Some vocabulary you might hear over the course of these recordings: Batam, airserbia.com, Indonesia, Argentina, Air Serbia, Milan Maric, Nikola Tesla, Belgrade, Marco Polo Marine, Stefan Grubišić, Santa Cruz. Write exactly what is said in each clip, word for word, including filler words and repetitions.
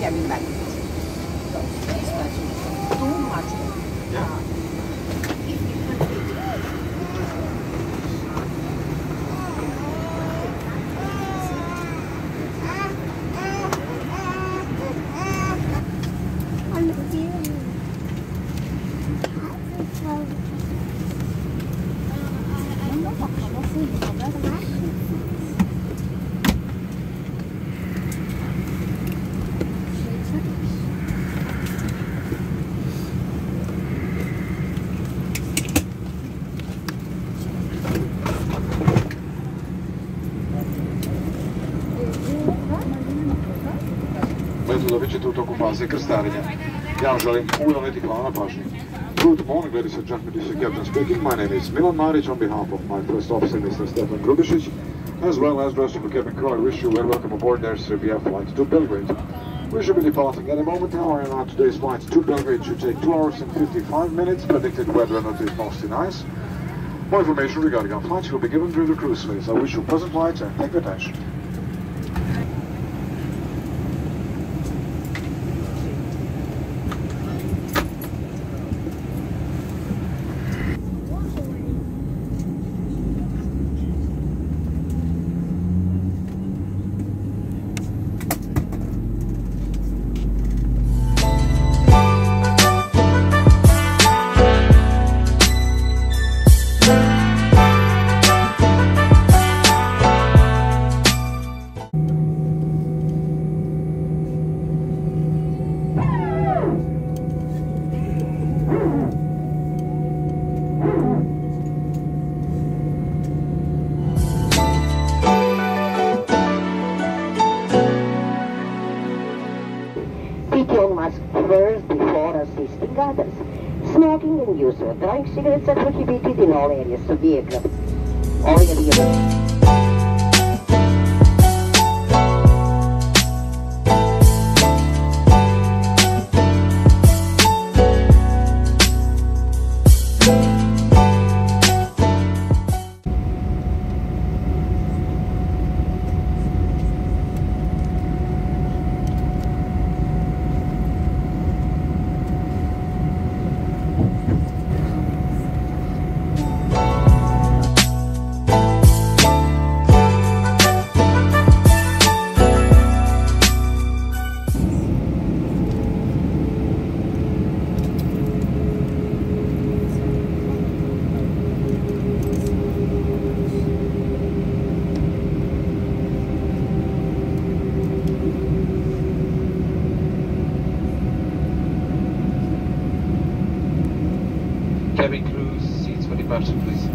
ja bih meni. Too much. Yeah. Doveće u toku faze krstarenja. Ja vam želim puno veliki hvala na pažnji. Good morning, ladies and gentlemen, this is Captain speaking. My name is Milan Maric on behalf of my first officer, Mister Stefan Grubišić, as well as the rest of the cabin crew. I wish you well welcome aboard Air Serbia flight to Belgrade. We should be departing at a moment hour, and on today's flight to Belgrade should take two hours and fifty-five minutes. Predicted weather and it is mostly nice. More information regarding our flights will be given during the cruise phase. I wish you pleasant flights and thank you for attention. One must first before assisting others. Smoking and use of drying cigarettes are prohibited in all areas of the aircraft. All areas. Cabin crew, seats for departure, please.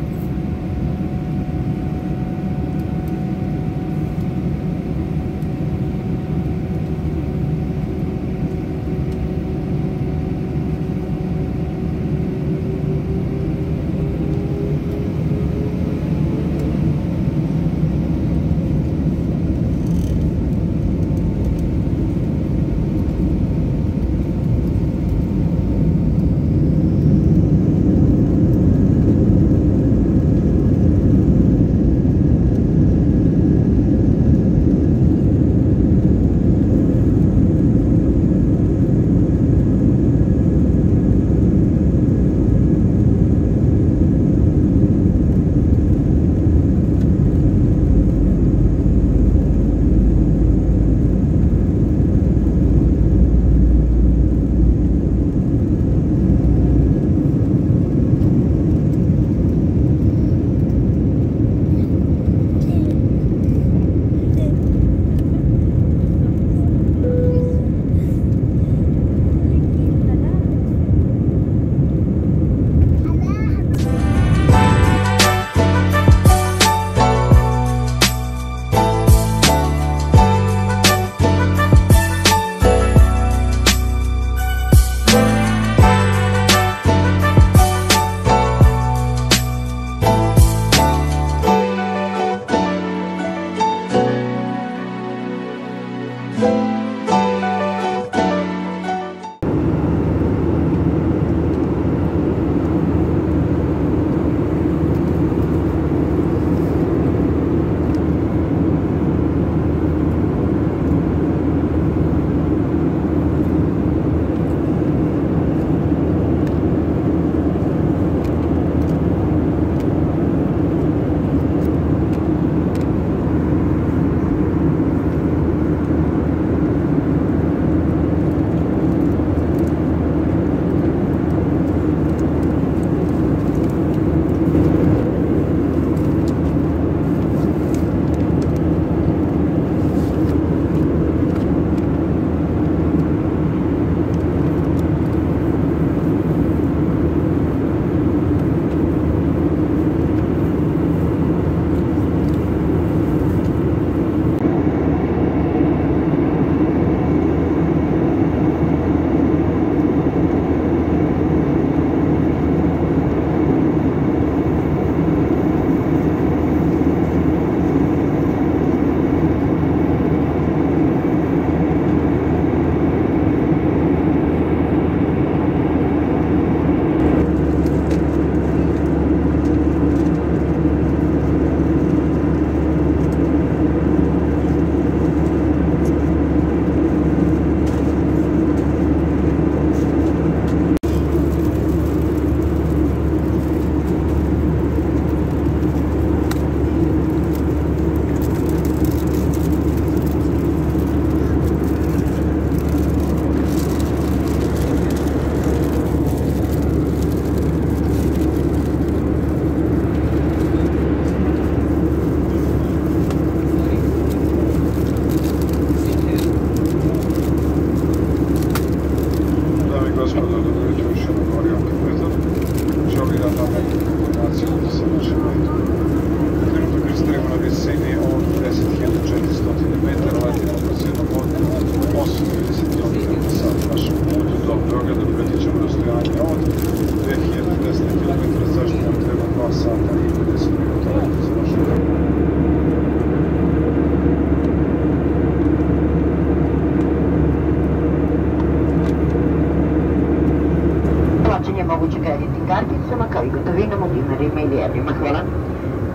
kreditnim karticama kao I gotovinom u dinarima I lijevrima. Hvala.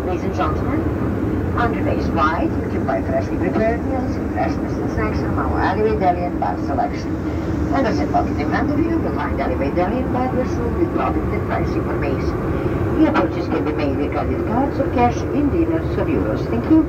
Ladies and gentlemen, on today's flight, you can buy freshly prepared meals and fresh business snacks from our Alleyway Deli and Bar selection. Let us have pocket in front of you, you'll find Alleyway Deli and Bar soon with product and price information. Your purchase can be made with credit cards or cash in dinars or euros. Thank you.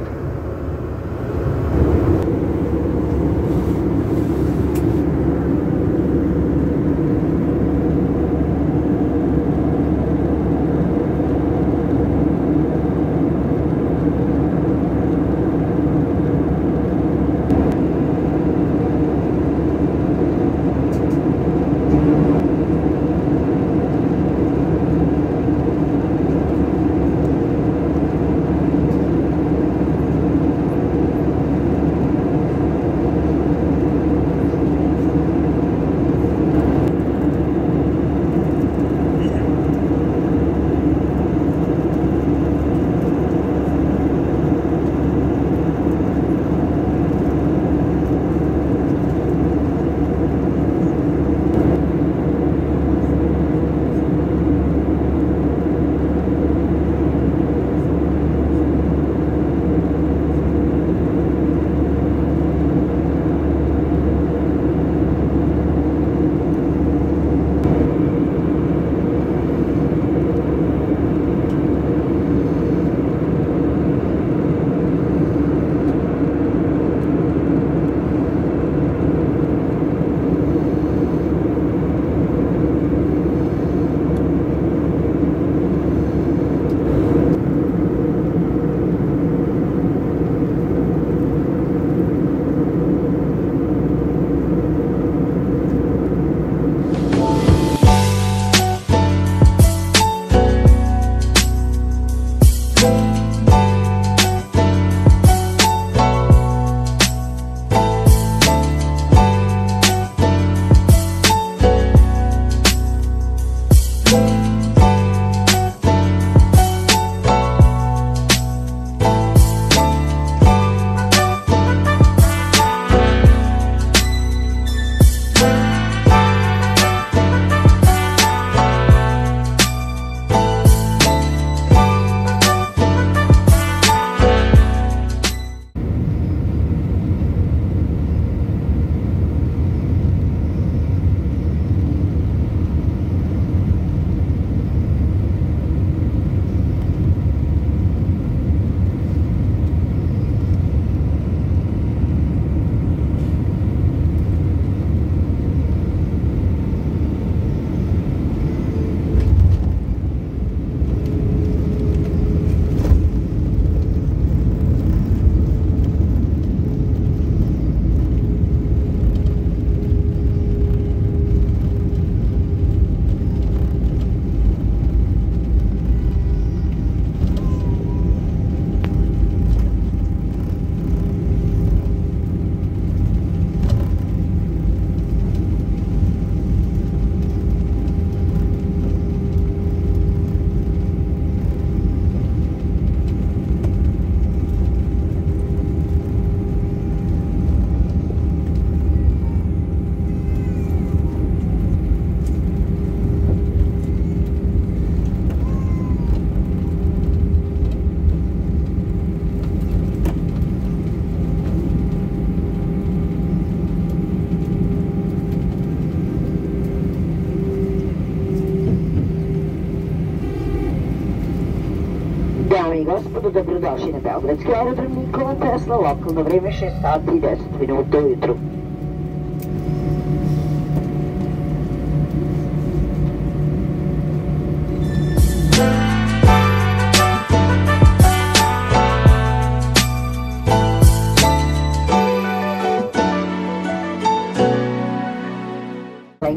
Dobrodošli na Belgradski aerodrom Nikola Tesla, lokalno vreme šest sati i deset minuta ujutru.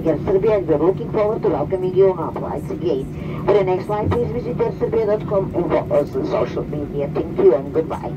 Air Serbia, and we're looking forward to welcoming you on our flights again. For the next flight, please visit air serbia dot com and follow us on social media. Thank you and goodbye.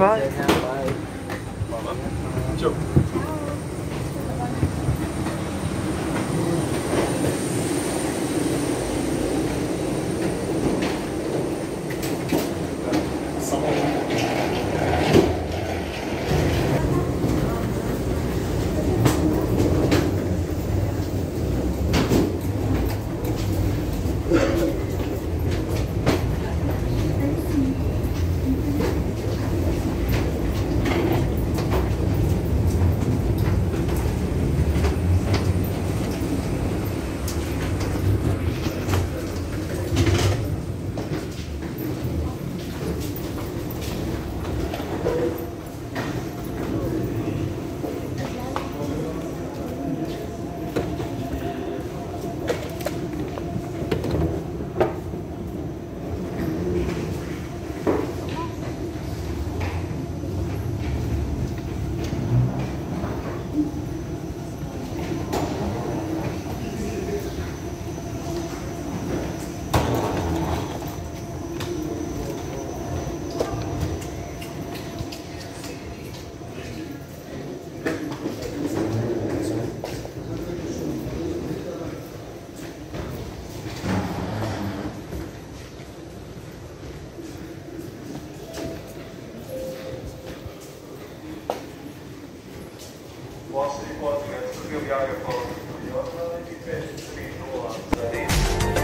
Bye. Ciao. Poslednji potvrd, Srbijom javio polovnika, i ostali i pet tri nula za red.